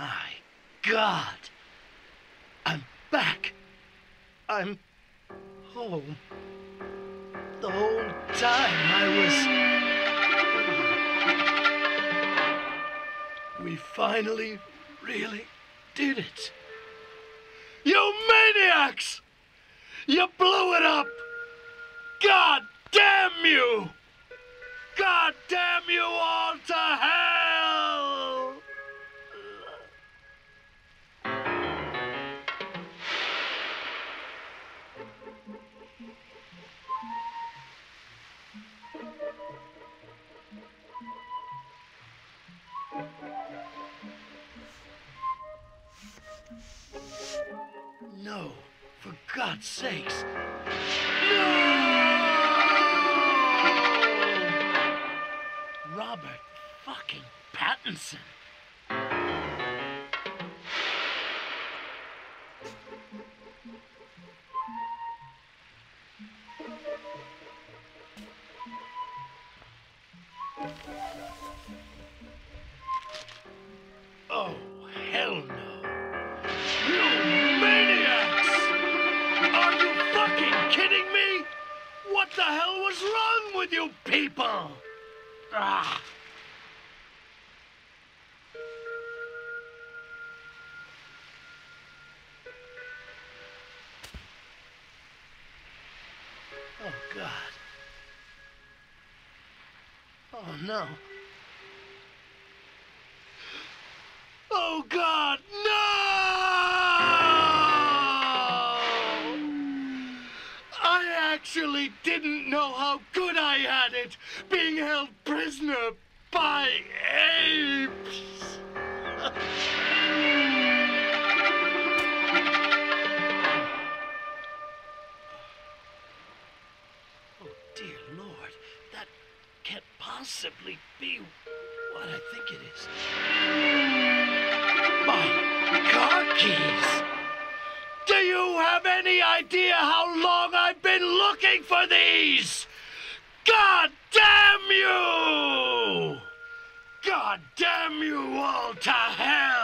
My God! I'm back! I'm home. The whole time We finally really did it. You maniacs! You blew it up! God damn you! God damn you all to hell! No, for God's sakes. Robert fucking Pattinson. Oh, hell no. You maniacs! Are you fucking kidding me? What the hell was wrong with you people? Ah. Oh, God. Oh, no. Oh, God, no! I actually didn't know how good I had it being held prisoner by apes. Oh, dear Lord, that can't possibly be what I think it is. My car keys! Do you have any idea how long I've been looking for these? God damn you! God damn you all to hell!